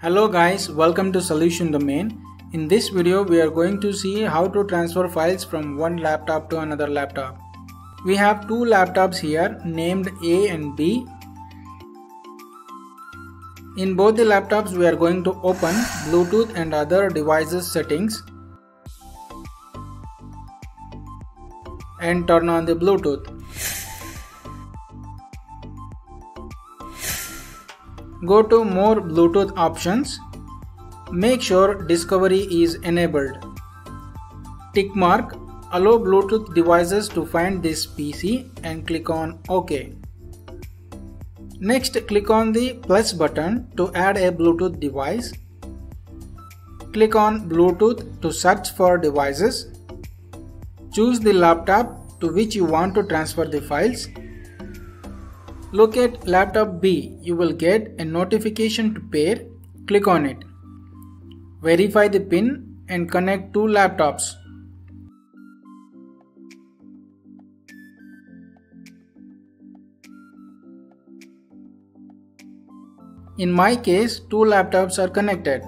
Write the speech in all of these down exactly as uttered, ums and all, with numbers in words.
Hello guys, welcome to Solution Domain. In this video we are going to see how to transfer files from one laptop to another laptop. We have two laptops here named A and B. In both the laptops we are going to open Bluetooth and other devices settings and turn on the Bluetooth. Go to more Bluetooth options. Make sure discovery is enabled. Tick mark allow Bluetooth devices to find this P C and click on OK. Next click on the plus button to add a Bluetooth device. Click on Bluetooth to search for devices. Choose the laptop to which you want to transfer the files. Look at laptop B, you will get a notification to pair, click on it. Verify the pin and connect two laptops. In my case, two laptops are connected.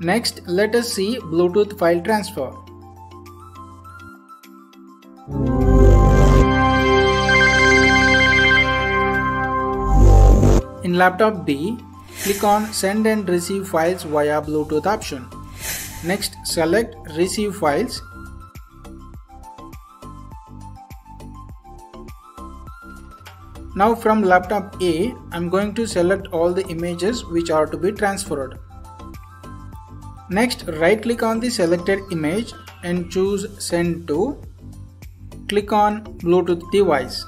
Next, let us see Bluetooth file transfer. In laptop B, click on Send and Receive Files via Bluetooth option. Next, select Receive Files. Now from laptop A, I'm going to select all the images which are to be transferred. Next, right-click on the selected image and choose Send to. Click on Bluetooth device.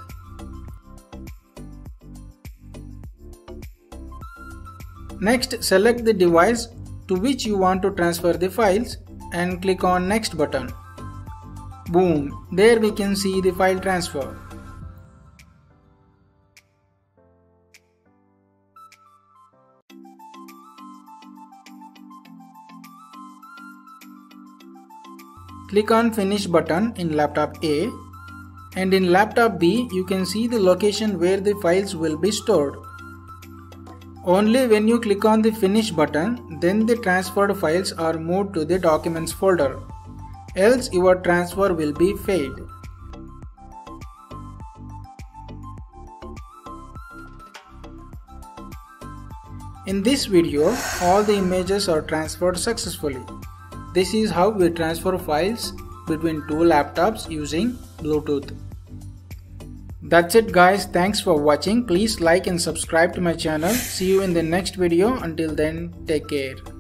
Next, select the device to which you want to transfer the files and click on Next button. Boom! There we can see the file transfer. Click on Finish button in laptop A, and in laptop B you can see the location where the files will be stored. Only when you click on the Finish button, then the transferred files are moved to the Documents folder, else your transfer will be failed. In this video, all the images are transferred successfully. This is how we transfer files between two laptops using Bluetooth. That's it guys, thanks for watching. Please like and subscribe to my channel. See you in the next video. Until then, take care.